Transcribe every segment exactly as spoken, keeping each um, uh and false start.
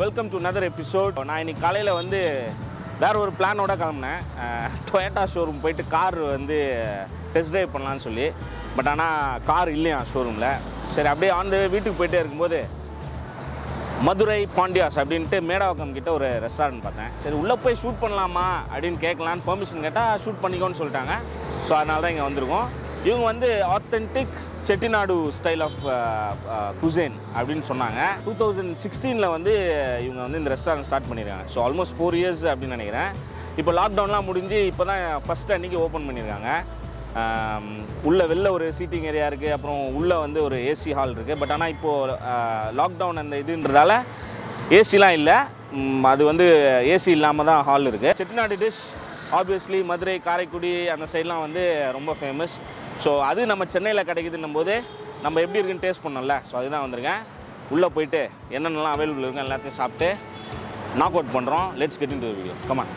Welcome to another episode. நான் இன்னைக்கு காலையில் வந்து வேறு ஒரு பிளானோட கிளம்புனேன். டொயோட்டா ஷோரூம் போயிட்டு கார் வந்து டெஸ்ட் ட்ரைவ் பண்ணலான்னு சொல்லி, பட் ஆனால் கார் இல்லையா ஷோரூமில். சரி, அப்படியே ஆன் த வே வீட்டுக்கு போயிட்டே இருக்கும்போது மதுரை பாண்டியாஸ் அப்படின்ட்டு மேடாவக்கம் கிட்ட ஒரு ரெஸ்டாரண்ட் பார்த்தேன். சரி, உள்ளே போய் ஷூட் பண்ணலாமா அப்படின்னு கேட்கலான்னு பெர்மிஷன் கேட்டால் ஷூட் பண்ணிக்கோன்னு சொல்லிட்டாங்க. ஸோ அதனால தான் இங்கே வந்திருக்கோம். இவங்க வந்து authentic Chettinad style of cuisine அப்படின்னு சொன்னாங்க. டூ தௌசண்ட் சிக்ஸ்டீனில் வந்து இவங்க வந்து இந்த ரெஸ்டாரண்ட் ஸ்டார்ட் பண்ணியிருக்காங்க. ஸோ ஆல்மோஸ்ட் ஃபோர் இயர்ஸ் அப்படின்னு நினைக்கிறேன். இப்போ லாக்டவுன்லாம் முடிஞ்சு இப்போ தான் ஃபஸ்ட்டு அன்றைக்கி ஓப்பன் பண்ணியிருக்காங்க. உள்ளே வெளில ஒரு சீட்டிங் ஏரியா இருக்குது, அப்புறம் உள்ளே வந்து ஒரு ஏசி ஹால் இருக்குது. பட் ஆனால் இப்போது லாக்டவுன் அந்த இதுன்றதால ஏசிலாம் இல்லை. அது வந்து ஏசி இல்லாமல் தான் ஹால் இருக்குது. செட்டிநாடு டிஷ் ஆப்வியஸ்லி மதுரை, காரைக்குடி அந்த சைட்லாம் வந்து ரொம்ப ஃபேமஸ். ஸோ அது நம்ம சென்னையில் கிடைக்குதுன்னும் போது நம்ம எப்படி இருக்குன்னு டேஸ்ட் பண்ணோம்ல. ஸோ அதுதான் வந்திருக்கேன். உள்ளே போயிட்டு என்னென்னலாம் அவைலபிள் இருக்கும் எல்லாத்தையும் சாப்பிட்டு நாக் அவுட் பண்ணுறோம். Let's get into the video. Come on.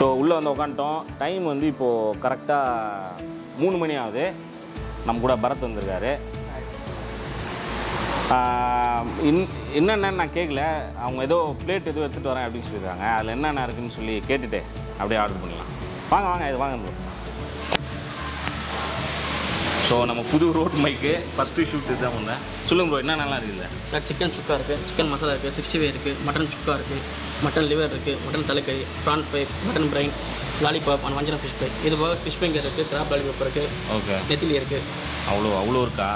So உள்ளே வந்து உட்காந்துட்டோம். டைம் வந்து இப்போது கரெக்டாக மூணு மணி ஆகுது. நம்ம கூட பரத் வந்திருக்காரு. இன் என்னென்னு நான் கேட்கல, அவங்க ஏதோ பிளேட் எதுவும் எடுத்துகிட்டு வரேன் அப்படின்னு சொல்லியிருக்காங்க. அதில் என்னென்ன இருக்குதுன்னு சொல்லி கேட்டுட்டு அப்படியே ஆர்டர் பண்ணலாம். வாங்க வாங்க இது வாங்க. ஸோ நம்ம புது ரோட் மைக்கு ஃபஸ்ட்டு ஷூட் இதுதான் ஒன்று. சொல்லுங்க ப்ரோ, என்னென்னலாம் இருக்குதுல்ல சார்? சிக்கன் சுக்கா இருக்குது, சிக்கன் மசாலா இருக்குது, சிக்ஸ்டி ஃபைவ் இருக்குது, மட்டன் சுக்கா இருக்குது, மட்டன் லிவர் இருக்குது, மட்டன் தலைக்கறி, prawn fry, mutton brain, lollipop and வஞ்சன ஃபிஷ் ஃப்ரை. இது போக ஃபிஷ் ஃபிங்கர் இருக்குது, கிராப் லாலிபாப் இருக்குது, ஓகே, நெத்திலி இருக்குது. அவ்வளோ அவ்வளோ இருக்கா?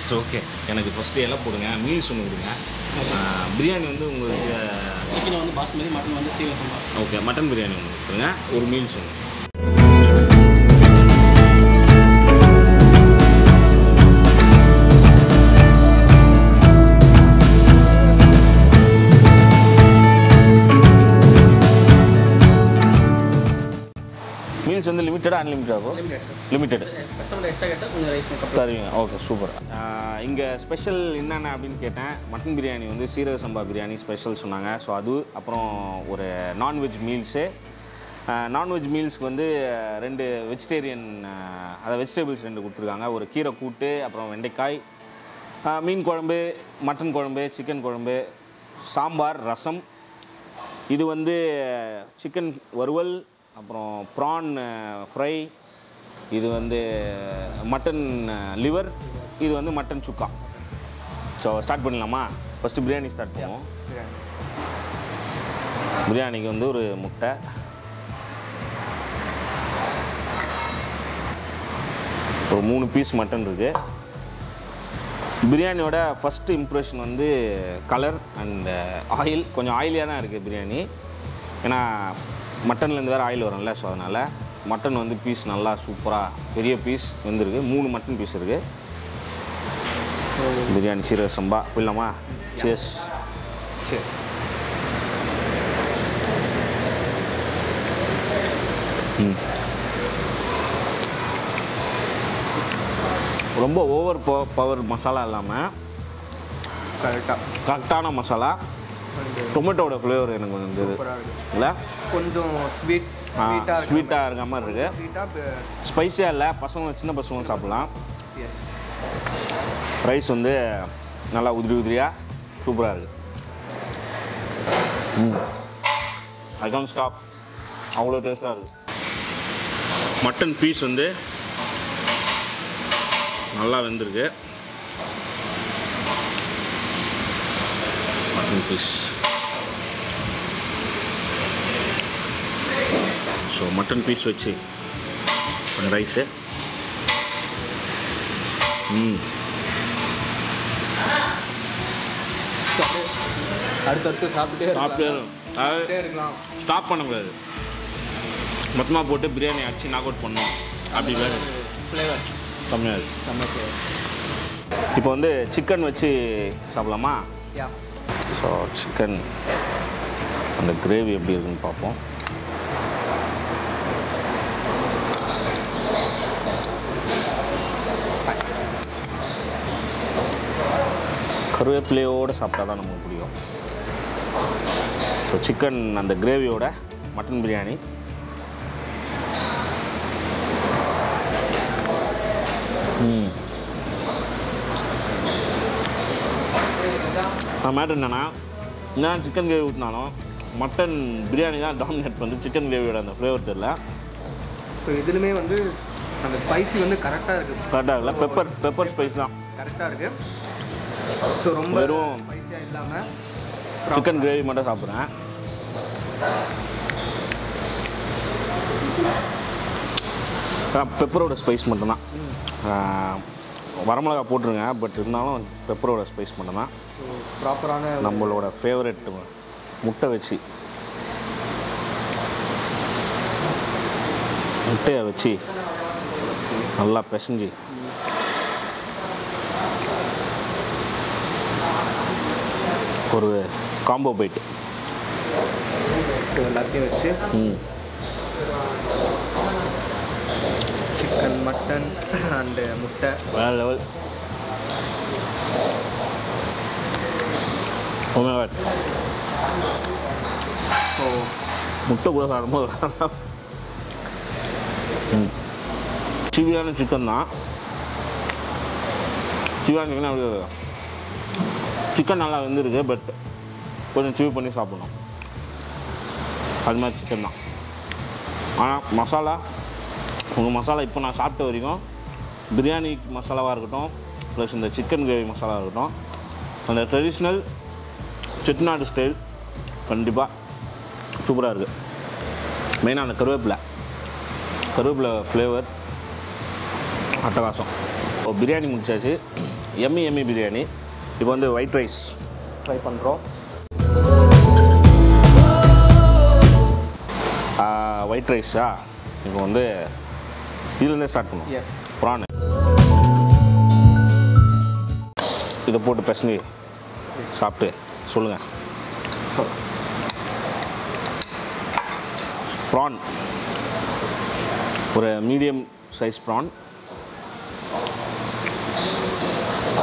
சரி ஓகே, எனக்கு ஃபஸ்ட்டு எல்லாம் போடுங்க. மீல்ஸ் ஒன்று கொடுங்க. பிரியாணி வந்து உங்களுக்கு சிக்கன் வந்து பாஸ்மதி, மட்டன் வந்து சீரா சம்பா. ஓகே, மட்டன் பிரியாணி ஒன்று கொடுங்க, ஒரு மீல்ஸ் ஒன்று. மீல்ஸ் வந்து லிமிட்டடா அன்லிமிட்டடா இருக்கும்? லிமிட்டட். கஸ்டமர் எக்ஸ்ட்ரா கேட்டா கொஞ்சம் ரைஸ் மேக்கப் தருவீங்க. Okay super. இங்கே ஸ்பெஷல் என்னென்ன அப்படின்னு கேட்டேன். மட்டன் பிரியாணி வந்து சீரக சம்பா பிரியாணி ஸ்பெஷல் சொன்னாங்க. ஸோ அது அப்புறம் ஒரு நான்வெஜ் மீல்ஸு. நான்வெஜ் மீல்ஸ்க்கு வந்து ரெண்டு வெஜிடேரியன், அதாவது வெஜிடபிள்ஸ் ரெண்டு கொடுத்துருக்காங்க. ஒரு கீரை கூட்டு, அப்புறம் வெண்டைக்காய், மீன் குழம்பு, மட்டன் குழம்பு, சிக்கன் குழம்பு, சாம்பார், ரசம். இது வந்து சிக்கன் வறுவல், அப்புறம் ப்ரான் ஃப்ரை, இது வந்து மட்டன் லிவர், இது வந்து மட்டன் சுக்கா. ஸோ ஸ்டார்ட் பண்ணலாமா? ஃபஸ்ட்டு பிரியாணி ஸ்டார்ட் பண்ணுவோம். பிரியாணிக்கு வந்து ஒரு முட்டை, ஒரு மூணு பீஸ் மட்டன் இருக்குது. பிரியாணியோட ஃபஸ்ட்டு இம்ப்ரெஷன் வந்து கலர் அண்டு ஆயில். கொஞ்சம் ஆயிலியாக தான் இருக்குது பிரியாணி, ஏன்னா மட்டன்லேருந்து வேறு ஆயில் வரும்ல. ஸோ அதனால் மட்டன் வந்து பீஸ் நல்லா சூப்பராக பெரிய பீஸ் வந்துருக்கு. மூணு மட்டன் பீஸ் இருக்குது. பிரியாணி சீரக சம்பா இல்லைம்மா? சேஸ் சேஸ். ரொம்ப ஓவர் பவர் மசாலா இல்லாமல் கரெக்டாக கரெக்டான மசாலா. டொமேட்டோட ஃப்ளேவர் எனக்கு வந்தது இல்லை, கொஞ்சம் ஸ்வீட் ஸ்வீட்டாக இருக்க மாதிரி இருக்குது. ஸ்பைஸியாக இல்லை, பசங்க சின்ன பசங்க சாப்பிட்லாம். ரைஸ் வந்து நல்லா உதிரி உதிரியாக சூப்பராக இருக்குது. ம், ஐ கான்ட் ஸ்டாப், அவ்வளோ டேஸ்ட்டாக இருக்குது. மட்டன் பீஸ் வந்து நல்லா வெந்திருக்கு. ஸோ மட்டன் பீஸ் வச்சு ரைஸு. ம், அடுத்தடுத்து சாப்பிட்டே இருக்கலாம், ஸ்டாப் பண்ணக்கூடாது. மொத்தமாக போட்டு பிரியாணி அடிச்சு நாக் அவுட் பண்ணோம். அப்படி வேறு ஃப்ளேவர் கம்மியாக இருக்குது. இப்போ வந்து சிக்கன் வச்சு சாப்பிடலாமா? ஸோ சிக்கன் அந்த கிரேவி எப்படி இருக்குன்னு பார்ப்போம். கருவேப்பிலையோடு சாப்பிட்டா தான் நமக்கு பிடிக்கும். ஸோ சிக்கன் அந்த கிரேவியோட மட்டன் பிரியாணி. நான் chicken gravy ஊத்துனாலும் மட்டன் பிரியாணி தான் டாமினேட் பண்ணுது chicken gravy ஓட அந்த ஃப்ளேவர் தெரியல. இப்போ இதிலுமே வந்து அந்த ஸ்பைசி வந்து கரெக்ட்டா இருக்கு. கரெக்ட்டா இல்ல பெப்பர் பெப்பர் ஸ்பைஸ் தான் கரெக்ட்டா இருக்கு. சோ ரொம்ப ஸ்பைசியா இல்லாம chicken gravy மட்டும் சாப்பிடுறேன். பெப்பரோட ஸ்பைஸ் மட்டும் தான். வரமிளகா போட்டுருங்க, பட் இருந்தாலும் பெப்பரோட ஸ்பைஸ் மட்டும் தான் ப்ராப்பரான நம்மளோட ஃபேவரட் முட்டை வச்சு முட்டையை வச்சு நல்லா பிசைஞ்சு ஒரு காம்போ பைட் எல்லாத்தையும் வச்சு சிக்கன் மட்டன் அண்ட் முட்டை வேறு level. Oh my god. Oh. முட்டை கூட சாப்பிடும்போது சிவியான சிக்கன் தான். சிவியான சிக்கன் அப்படி சிக்கன் நல்லா வந்துருக்கு, பட் கொஞ்சம் சிவி பண்ணி சாப்பிடணும். அது மாதிரி சிக்கன் தான். ஆனால் மசாலா உங்கள் மசாலா இப்போ நான் சாப்பிட்ட வரைக்கும் பிரியாணி மசாலாவாக இருக்கட்டும், ப்ளஸ் இந்த சிக்கன் கிரேவி மசாலாவாக இருக்கட்டும், அந்த ட்ரெடிஷ்னல் செட்டிநாடு ஸ்டைல் கண்டிப்பாக சூப்பராக இருக்குது. மெயினாக அந்த கருவேப்பிலை கருவேப்பிலை ஃப்ளேவர் அட்டகாசம். இப்போ பிரியாணி முடிச்சாச்சு, எம்மி எம்மி பிரியாணி. இப்போ வந்து ஒயிட் ரைஸ் ட்ரை பண்ணுறோம். ஒயிட் ரைஸா இப்போ வந்து இதுலேருந்தே ஸ்டார்ட் பண்ணுவோம். ப்ரான் இதை போட்டு பிசைஞ்சு சாப்பிட்டு சொல்லுங்க. ப்ரான் ஒரு medium size prawn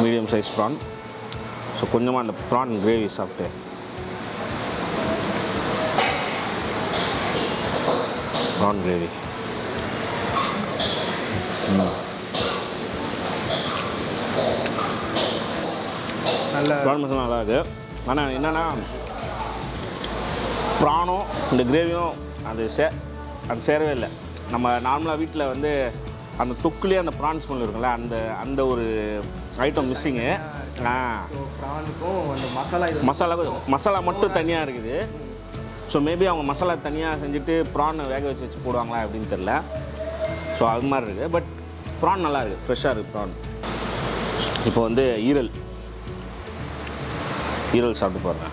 medium size prawn so கொஞ்சமாக அந்த ப்ரான் கிரேவி சாப்பிட்டு ப்ரான் கிரேவி நல்லா ப்ரான் மசாலா நல்லா இருக்குது. ஆனால் என்னென்னா ப்ரானும் இந்த கிரேவியும் அது சே அது சேரவே இல்லை. நம்ம நார்மலாக வீட்டில் வந்து அந்த தொக்குலேயே அந்த ப்ரான் ஸ்மெல் இருக்குல்ல, அந்த அந்த ஒரு ஐட்டம் மிஸ்ஸிங்கு. ஆ மசாலா மசாலா மசாலா மட்டும் தனியாக இருக்குது. ஸோ மேபி அவங்க மசாலா தனியாக செஞ்சுட்டு ப்ரானை வேக வச்சு வச்சு போடுவாங்களா அப்படின்னு தெரில. ஸோ அது மாதிரி இருக்குது, பட் ப்ரான் நல்லா இருக்குது, ஃப்ரெஷ்ஷாக இருக்குது ப்ரான். இப்போ வந்து ஈரல் ஈரல் சாப்பிட்டு பாருங்க.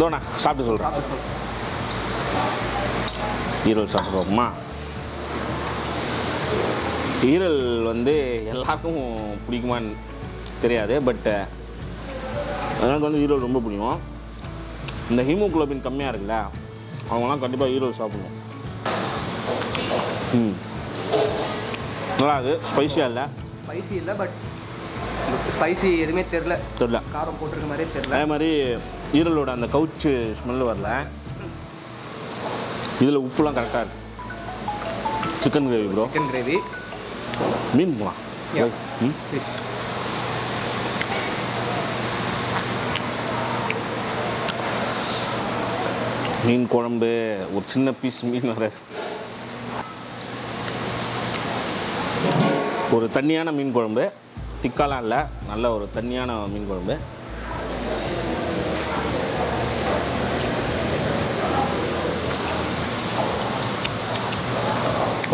தோண்ணா சாப்பிட்டு சொல்கிறேன். ஈரல் சாப்பிட்டு பார்ப்போமா? ஈரல் வந்து எல்லாருக்கும் பிடிக்குமான்னு தெரியாது, பட் எனக்கு வந்து ஈரல் ரொம்ப பிடிக்கும். இந்த ஹீமோகுளோபின் கம்மியாக இருக்குல்ல, அவங்களாம் கண்டிப்பாக ஈரல் சாப்பிடணும். ம் நல்லா அது ஸ்பைஸியாக இல்லை ஸ்பைசி இல்லை பட் ஸ்பைசி எதுவுமே தெரில தெரில காரம் போட்டிருக்க மாதிரியே தெரில. அதே மாதிரி ஈரலோட அந்த கவுச்சு ஸ்மெல் வரல. இதில் உப்புலாம் கரெக்டாக இருக்கு. Chicken gravy bro chicken gravy மீன் போகலாம். மீன் குழம்பு ஒரு சின்ன பீஸ் மீன் வர ஒரு தண்ணியான மீன் குழம்பு, திக்காலாம் இல்லை, நல்ல ஒரு தண்ணியான மீன் குழம்பு.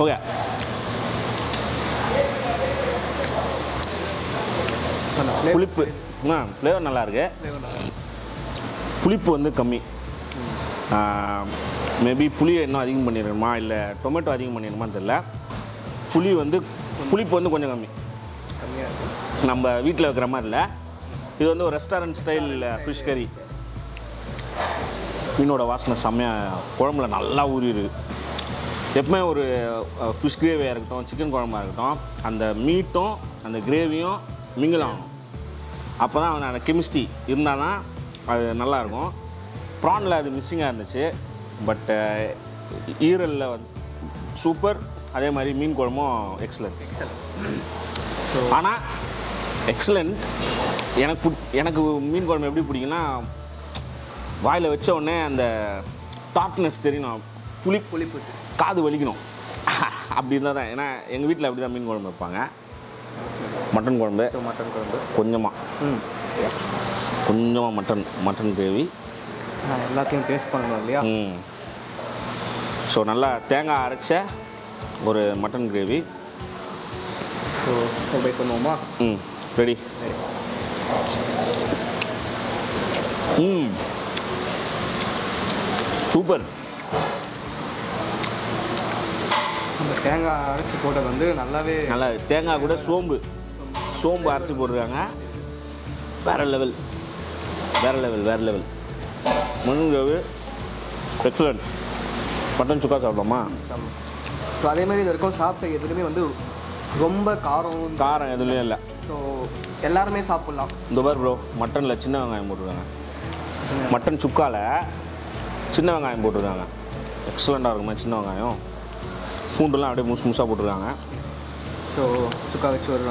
ஓகே புளிப்பு ஆ ஃப்ளேவர் நல்லாயிருக்கு. புளிப்பு வந்து கம்மி. மேபி புளியை இன்னும் அதிகம் பண்ணிடணுமா இல்லை டொமேட்டோ அதிகம் பண்ணிடணுமான்னு தெரில. புளி வந்து புளிப்பு வந்து கொஞ்சம் கம்மி, நம்ம வீட்டில் வைக்கிற மாதிரி இல்லை. இது வந்து ஒரு ரெஸ்டாரண்ட் ஸ்டைல் ஃபிஷ் கறி. மீனோட வாசனை செம்மையாக குழம்புல நல்லா ஊறிடுது. எப்பவுமே ஒரு ஃபிஷ் கிரேவியாக இருக்கட்டும், சிக்கன் குழம்பாக இருக்கட்டும், அந்த மீட்டும் அந்த கிரேவியும் மிங்கில் ஆகணும். அப்போ தான் அந்த கெமிஸ்ட்ரி இருந்தால் தான் அது நல்லாயிருக்கும். ப்ரானில் அது மிஸ்ஸிங்காக இருந்துச்சு, பட் ஈரலில் சூப்பர் அதே மாதிரி மீன் குழம்பும் எக்ஸலென்ட் எக்ஸலென்ட். ஆனால் எக்ஸலென்ட் எனக்கு எனக்கு மீன் குழம்பு எப்படி பிடிக்குன்னா, வாயில் வச்ச உடனே அந்த டார்க்னஸ் தெரியணும், புளி புளிப்பு காது வலிக்கணும், அப்படி இருந்தால் தான். ஏன்னா எங்கள் வீட்டில் அப்படி தான் மீன் குழம்பு வைப்பாங்க. மட்டன் குழம்பு மட்டன் குழம்பு கொஞ்சமாக கொஞ்சமாக மட்டன் மட்டன் கிரேவி எல்லாத்தையும் டேஸ்ட் பண்ணணும் இல்லையா. ம். ஸோ நல்லா தேங்காய் அரைச்ச ஒரு மட்டன் கிரேவி. ஸோ ட்ரை பண்ணுவோமா? ம். ரெடி. ம். சூப்பர். அந்த தேங்காய் அரைச்சி போட்டது வந்து நல்லாவே நல்லா தேங்காய் கூட சோம்பு சோம்பு அரைச்சி போட்டுருக்காங்க. வேறு லெவல் வேறு லெவல் வேறு level mutton gravy excellent. Mutton chukka சாப்பிடலாமா? ஸோ அதே மாதிரி இது வரைக்கும் சாப்பிட்ட எதுலேயுமே வந்து ரொம்ப காரம் காரம் எதுலேயும் இல்லை. ஸோ எல்லாருமே சாப்பிட்லாம். இந்த பார் ப்ரோ, மட்டனில் சின்ன வெங்காயம் போட்டிருக்காங்க, மட்டன் சுக்காவில் சின்ன வெங்காயம் போட்டிருக்காங்க. எக்ஸலண்ட்டாக இருக்குமா சின்ன வெங்காயம், பூண்டுலாம் அப்படியே முசு முசாக போட்டிருக்காங்க. ஸோ சுக்கா வச்சு ஒரு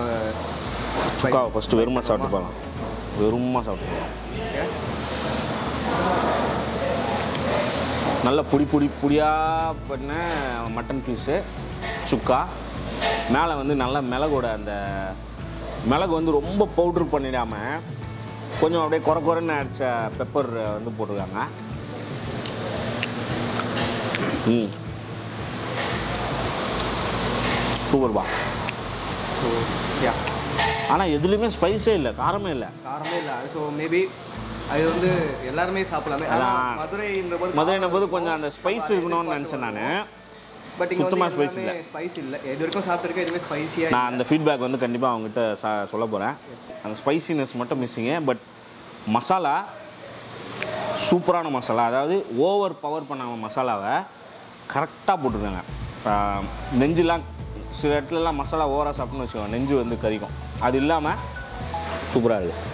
சுக்காவை ஃபஸ்ட்டு வெறுமா சாப்பிட்டு போகலாம், வெறுமா சாப்பிட்டு போகலாம். நல்லா பொடி பொடி பொடியாக பண்ண மட்டன் பீஸு சுக்கா. மேலே வந்து நல்லா மிளகோட அந்த மிளகு வந்து ரொம்ப பவுட்ரு பண்ணிடாமல் கொஞ்சம் அப்படியே குறை குறைன்னு அடித்த பெப்பர் வந்து போட்டிருக்காங்க. ம். சூப்பர்பா. ஆனால் எதுலேயுமே ஸ்பைஸே இல்லை, காரமே இல்லை காரமே இல்லை. ஸோ மேபி அது வந்து எல்லாருமே சாப்பிடலாமே. மதுரைன்ற போது மதுரைன்ற போது கொஞ்சம் அந்த ஸ்பைஸ் இருக்கணும்னு நினச்சேன் நான். பட் சுத்தமாக ஸ்பைஸ் இல்லை ஸ்பைஸ் இல்லை எது வரைக்கும் சாப்பிட்ருக்கேன் எதுவுமே ஸ்பைஸியாக. நான் அந்த ஃபீட்பேக் வந்து கண்டிப்பாக அவங்ககிட்ட சா சொல்ல போகிறேன். அந்த ஸ்பைசினஸ் மட்டும் மிஸ்ஸிங்கு. பட் மசாலா சூப்பரான மசாலா, அதாவது ஓவர் பவர் பண்ணாங்க மசாலாவை கரெக்டாக போட்டிருக்காங்க. நெஞ்செலாம் சில இடத்துலலாம் மசாலா ஓவராக சாப்பிட்ணுன்னு வச்சுக்கோங்க, நெஞ்சு வந்து கறிக்கும். அது இல்லாமல் சூப்பராக இருக்குது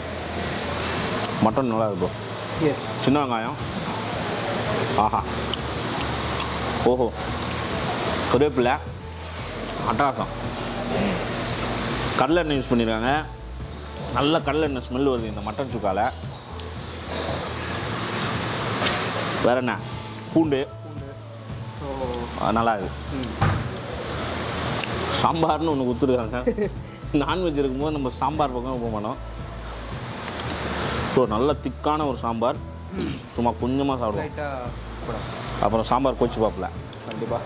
மட்டன், நல்லா இருக்கும். எஸ். சின்ன வெங்காயம், ஆஹா, ஓஹோ, கருவேப்பிலை அட்டாசம், கடலை எண்ணெய் யூஸ் பண்ணியிருக்காங்க. நல்ல கடலை எண்ணெய் ஸ்மெல் வருது இந்த மட்டன் சுக்காவில். வேறு என்ன, பூண்டு நல்லா இருக்குது. சாம்பார்னு ஒன்று கொடுத்துருக்காங்க. நான்வெஜ் இருக்கும்போது நம்ம சாம்பார் பக்கம் போக மாட்டோம். ஸோ நல்ல திக்கான ஒரு சாம்பார், சும்மா கொஞ்சமாக சாப்பிடுவோம். அப்புறம் சாம்பார் கொச்சு பார்ப்பல கண்டிப்பாக.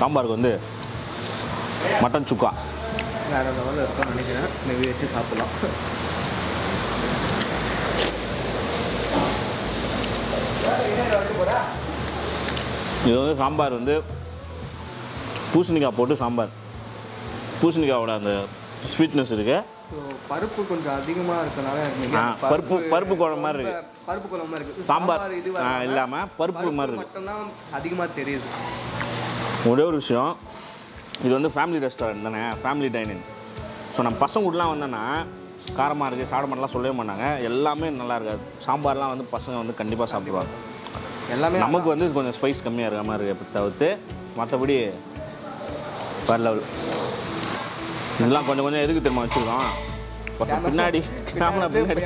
சாம்பாருக்கு வந்து மட்டன் சுக்கா நினைக்கிறேன் வச்சு சாப்பிடலாம். இது வந்து சாம்பார் வந்து பூசணிக்காய் போட்டு சாம்பார், பூசணிக்காயோட அந்த ஸ்வீட்னஸ் இருக்கு. பருப்பு கொஞ்சம் அதிகமாக இருக்கனால பருப்பு பருப்பு குழம்பு மாதிரி இருக்கு, பருப்பு குழம்பு மாதிரி இருக்கு. சாம்பார் இது இல்லாமல் பருப்பு மாதிரி மட்டும்தான் அதிகமாக தெரியுது. ஒரே ஒரு விஷயம், இது வந்து ஃபேமிலி ரெஸ்டாரண்ட் தானே, ஃபேமிலி டைனிங். ஸோ நம்ம பசங்க கூடலாம் வந்தோன்னா காரமாக இருக்குது சாப்பிட மாட்டலாம் சொல்லவே மாட்டாங்க, எல்லாமே நல்லா இருக்காது. சாம்பார்லாம் வந்து பசங்க வந்து கண்டிப்பாக சாப்பிடுவாங்க. எல்லாமே நமக்கு வந்து கொஞ்சம் ஸ்பைஸ் கம்மியாக இருக்கிற மாதிரி இருக்குது, தவிர்த்து மற்றபடி வேறு லெவல். இதெல்லாம் கொஞ்சம் கொஞ்சம் எதுக்கு திரும்ப வச்சுருக்கோம், பின்னாடி கேமரா பின்னாடி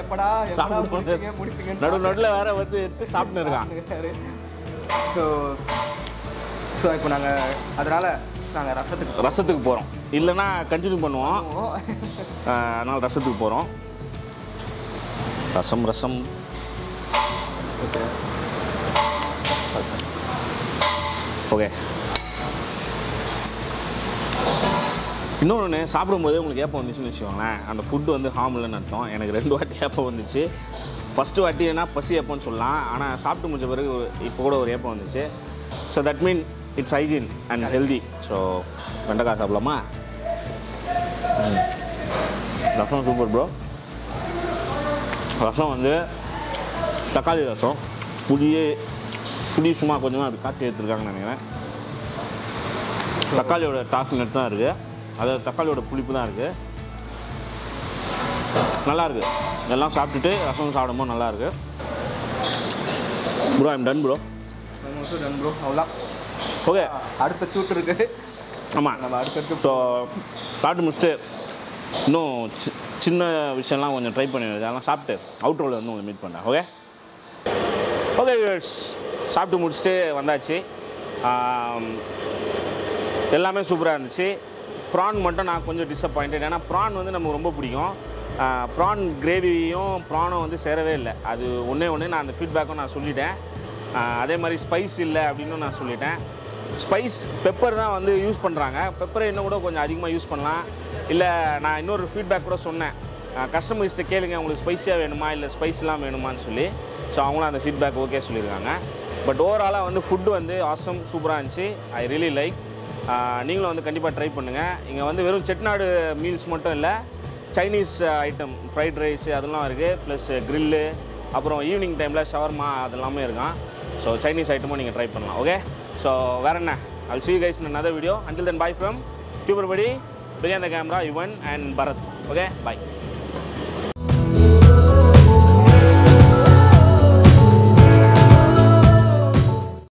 சாப்பிட்டு நடு நடுவில் வேறு வந்து எடுத்து சாப்பிட்டு இருக்கான். ஸோ ஸோ இப்போ நாங்கள் அதனால் நாங்கள் ரசத்துக்கு ரசத்துக்கு போகிறோம், இல்லைன்னா கண்டினியூ பண்ணுவோம். அதனால் ரசத்துக்கு போகிறோம். ரசம் ரசம் ஓகே. இன்னொன்று, சாப்பிடும்போது உங்களுக்கு ஏப்பம் வந்துச்சுன்னு வச்சுக்கோங்களேன், அந்த ஃபுட்டு வந்து ஹார்ம் இல்லைன்னு அர்த்தம். எனக்கு ரெண்டு வாட்டி ஏப்பம் வந்துச்சு. ஃபஸ்ட்டு வாட்டி ஏன்னா பசி ஏப்பம்னு சொல்லலாம், ஆனால் சாப்பிட்டு முடிச்ச பிறகு இப்போ கூட ஒரு ஏப்பம் வந்துச்சு. So that mean it's hygiene and healthy. So வெண்டைக்காய் சாப்பிடலாமா? ரசம் சூப்பர் ப்ரோ. ரசம் வந்து தக்காளி ரசம், புளியே புளி சும்மா கொஞ்சமாக அப்படி காட்டி எடுத்துருக்காங்கன்னு நினைக்கிறேன். தக்காளியோட டாஸ்க் நெட் தான் இருக்குது, அதாவது தக்காளியோட புளிப்பு தான் இருக்குது. நல்லாயிருக்கு. இதெல்லாம் சாப்பிட்டுட்டு ரசம் சாப்பிடும்போது நல்லாயிருக்கு. Bro, I'm done, bro. I'm also done, bro. How okay. அடுத்த ஷூட் இருக்கு. ஆமா. நம்ம அடுத்து சோ பாட் முடிச்சிட்டு இன்னும் சின்ன விஷயம்லாம் கொஞ்சம் ட்ரை பண்ணி அதெல்லாம் சாப்பிட்டு அவுட்ரோல வந்து உங்களை மீட் பண்றேன். ஓகே. ஓகே viewers, சாப்பிட்டு முடிச்சிட்டு வந்தாச்சு. எல்லாமே சூப்பரா இருந்துச்சு. பிரான் மட்டும் நான் கொஞ்சம் டிசப்பாயிண்டட். ஏன்னா பிரான் வந்து நமக்கு ரொம்ப பிடிக்கும். பிரான் கிரேவியும் பிரானும் வந்து சேரவே இல்லை. அது ஒன்றே ஒன்று நான் அந்த ஃபீட்பேக்கும் நான் சொல்லிட்டேன். அதே மாதிரி ஸ்பைஸ் இல்லை அப்படின்னு நான் சொல்லிட்டேன். ஸ்பைஸ் பெப்பர் தான் வந்து யூஸ் பண்ணுறாங்க. பெப்பரை இன்னும் கூட கொஞ்சம் அதிகமாக யூஸ் பண்ணலாம். இல்லை நான் இன்னொரு ஃபீட்பேக் கூட சொன்னேன், கஸ்டமர்ஸ்ட்டை கேளுங்க உங்களுக்கு ஸ்பைஸியாக வேணுமா இல்லை ஸ்பைஸ்லாம் வேணுமான்னு சொல்லி. ஸோ அவங்களும் அந்த ஃபீட்பேக் ஓகே சொல்லியிருக்காங்க. பட் ஓவராலாக வந்து ஃபுட்டு வந்து ஆசம் சூப்பராக இருந்துச்சு. I really like. நீங்களும் வந்து கண்டிப்பாக ட்ரை பண்ணுங்கள். இங்கே வந்து வெறும் செட்டிநாடு மீல்ஸ் மட்டும் இல்லை, சைனீஸ் ஐட்டம் ஃப்ரைட் ரைஸ் அதெல்லாம் இருக்குது, ப்ளஸ் க்ரில்லு, அப்புறம் ஈவினிங் டைமில் ஷவர்மா அதெல்லாமே இருக்கான். ஸோ சைனீஸ் ஐட்டமும் நீங்கள் ட்ரை பண்ணலாம். ஓகே, ஸோ வேறு என்ன, I'll see you guys in another video. Until then, bye from Tuber Buddy, behind the camera, Yuvan and Bharat. Okay, bye.